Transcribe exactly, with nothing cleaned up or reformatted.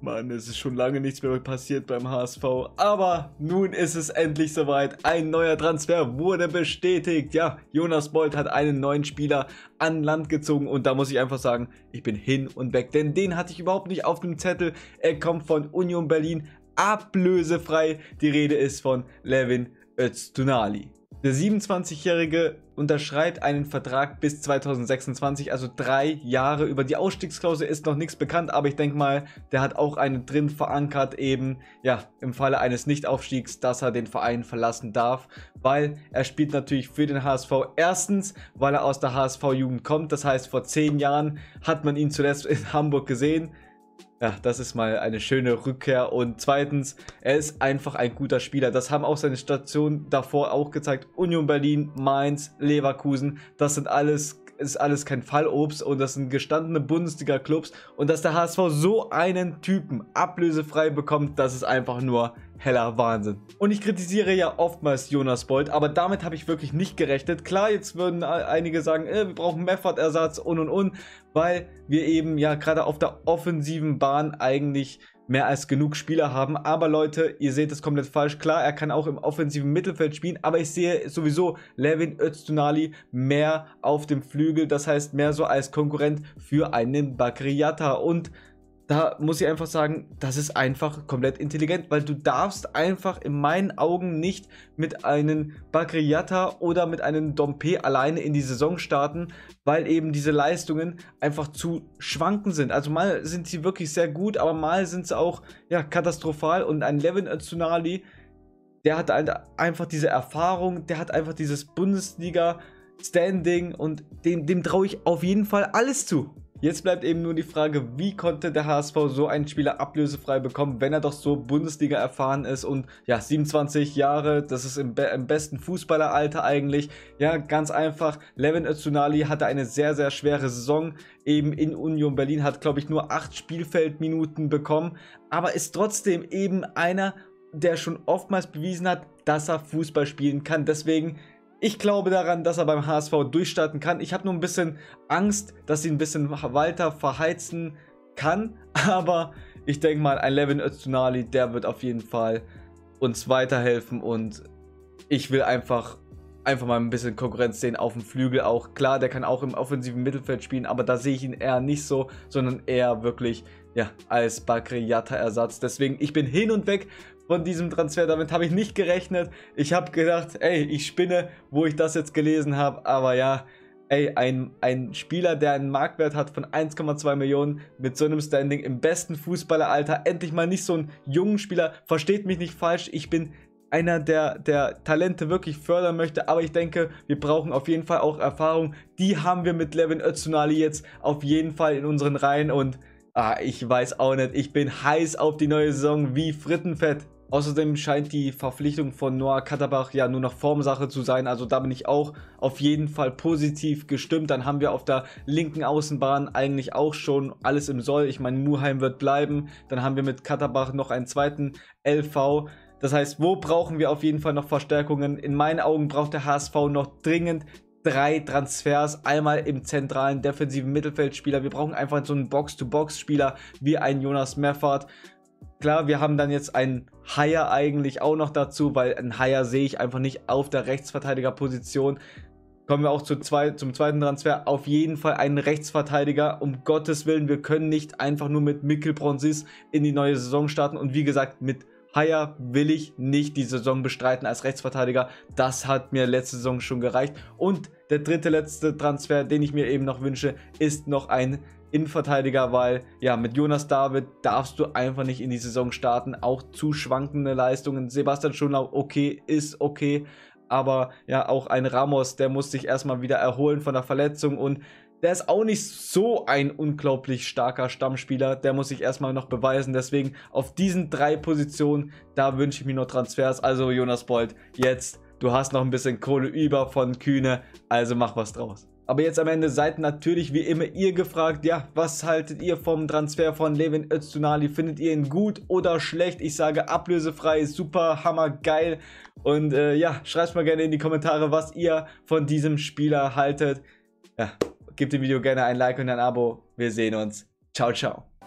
Mann, es ist schon lange nichts mehr passiert beim H S V, aber nun ist es endlich soweit. Ein neuer Transfer wurde bestätigt. Ja, Jonas Boldt hat einen neuen Spieler an Land gezogen und da muss ich einfach sagen, ich bin hin und weg, denn den hatte ich überhaupt nicht auf dem Zettel. Er kommt von Union Berlin, ablösefrei. Die Rede ist von Levin Öztunali. Der siebenundzwanzigjährige unterschreibt einen Vertrag bis zweitausendsechsundzwanzig, also drei Jahre. Über die Ausstiegsklausel ist noch nichts bekannt, aber ich denke mal, der hat auch eine drin verankert, eben, ja, im Falle eines Nichtaufstiegs, dass er den Verein verlassen darf, weil er spielt natürlich für den H S V. Erstens, weil er aus der H S V-Jugend kommt, das heißt, vor zehn Jahren hat man ihn zuletzt in Hamburg gesehen. Ja, das ist mal eine schöne Rückkehr. Und zweitens, er ist einfach ein guter Spieler. Das haben auch seine Stationen davor auch gezeigt. Union Berlin, Mainz, Leverkusen, das sind alles, ist alles kein Fallobst und das sind gestandene Bundesliga-Clubs. Und dass der H S V so einen Typen ablösefrei bekommt, das ist einfach nur heller Wahnsinn. Und ich kritisiere ja oftmals Jonas Boldt, aber damit habe ich wirklich nicht gerechnet. Klar, jetzt würden einige sagen, äh, wir brauchen Meffert-Ersatz und und und, weil wir eben ja gerade auf der offensiven Bahn eigentlich mehr als genug Spieler haben. Aber Leute, ihr seht es komplett falsch. Klar, er kann auch im offensiven Mittelfeld spielen, aber ich sehe sowieso Levin Öztunali mehr auf dem Flügel, das heißt mehr so als Konkurrent für einen Jatta. Und da muss ich einfach sagen, das ist einfach komplett intelligent, weil du darfst einfach in meinen Augen nicht mit einem Jatta oder mit einem Dompé alleine in die Saison starten, weil eben diese Leistungen einfach zu schwanken sind. Also mal sind sie wirklich sehr gut, aber mal sind sie auch ja, katastrophal. Und ein Levin Öztunali, der hat einfach diese Erfahrung, der hat einfach dieses Bundesliga-Standing und dem, dem traue ich auf jeden Fall alles zu. Jetzt bleibt eben nur die Frage, wie konnte der H S V so einen Spieler ablösefrei bekommen, wenn er doch so Bundesliga erfahren ist und ja, siebenundzwanzig Jahre, das ist im, be im besten Fußballeralter eigentlich. Ja, ganz einfach, Levin Öztunali hatte eine sehr, sehr schwere Saison eben in Union Berlin, hat glaube ich nur acht Spielfeldminuten bekommen, aber ist trotzdem eben einer, der schon oftmals bewiesen hat, dass er Fußball spielen kann. Deswegen, ich glaube daran, dass er beim H S V durchstarten kann. Ich habe nur ein bisschen Angst, dass sie ein bisschen weiter verheizen kann. Aber ich denke mal, ein Levin Öztunali, der wird auf jeden Fall uns weiterhelfen. Und ich will einfach, einfach mal ein bisschen Konkurrenz sehen auf dem Flügel auch. Klar, der kann auch im offensiven Mittelfeld spielen, aber da sehe ich ihn eher nicht so, sondern eher wirklich ja, als Bakayoko-Ersatz. Deswegen, ich bin hin und weg von diesem Transfer, damit habe ich nicht gerechnet. Ich habe gedacht, ey, ich spinne, wo ich das jetzt gelesen habe. Aber ja, ey, ein, ein Spieler, der einen Marktwert hat von eins Komma zwei Millionen mit so einem Standing im besten Fußballeralter. Endlich mal nicht so einen jungen Spieler. Versteht mich nicht falsch, ich bin einer, der, der Talente wirklich fördern möchte. Aber ich denke, wir brauchen auf jeden Fall auch Erfahrung. Die haben wir mit Levin Öztunali jetzt auf jeden Fall in unseren Reihen. Und ah, ich weiß auch nicht, ich bin heiß auf die neue Saison wie Frittenfett. Außerdem scheint die Verpflichtung von Noah Katterbach ja nur noch Formsache zu sein. Also da bin ich auch auf jeden Fall positiv gestimmt. Dann haben wir auf der linken Außenbahn eigentlich auch schon alles im Soll. Ich meine, Muheim wird bleiben. Dann haben wir mit Katterbach noch einen zweiten L V. Das heißt, wo brauchen wir auf jeden Fall noch Verstärkungen? In meinen Augen braucht der H S V noch dringend drei Transfers, einmal im zentralen defensiven Mittelfeldspieler. Wir brauchen einfach so einen Box-to-Box-Spieler wie einen Jonas Meffert. Klar, wir haben dann jetzt einen Haier eigentlich auch noch dazu, weil einen Haier sehe ich einfach nicht auf der Rechtsverteidigerposition. Kommen wir auch zu zwei, zum zweiten Transfer. Auf jeden Fall einen Rechtsverteidiger. Um Gottes Willen, wir können nicht einfach nur mit Mikkel Bronzis in die neue Saison starten. Und wie gesagt, mit Haier will ich nicht die Saison bestreiten als Rechtsverteidiger. Das hat mir letzte Saison schon gereicht. Und der dritte, letzte Transfer, den ich mir eben noch wünsche, ist noch ein Innenverteidiger, weil ja mit Jonas David darfst du einfach nicht in die Saison starten, auch zu schwankende Leistungen. Sebastian Schonlau, okay, ist okay, aber ja auch ein Ramos, der muss sich erstmal wieder erholen von der Verletzung und der ist auch nicht so ein unglaublich starker Stammspieler, der muss sich erstmal noch beweisen. Deswegen auf diesen drei Positionen, da wünsche ich mir noch Transfers. Also Jonas Boldt, jetzt, du hast noch ein bisschen Kohle über von Kühne, also mach was draus. Aber jetzt am Ende seid natürlich wie immer ihr gefragt, ja, was haltet ihr vom Transfer von Levin Öztunali? Findet ihr ihn gut oder schlecht? Ich sage ablösefrei, super, hammer, geil. Und äh, ja, schreibt mal gerne in die Kommentare, was ihr von diesem Spieler haltet. Ja, gebt dem Video gerne ein Like und ein Abo. Wir sehen uns. Ciao, ciao.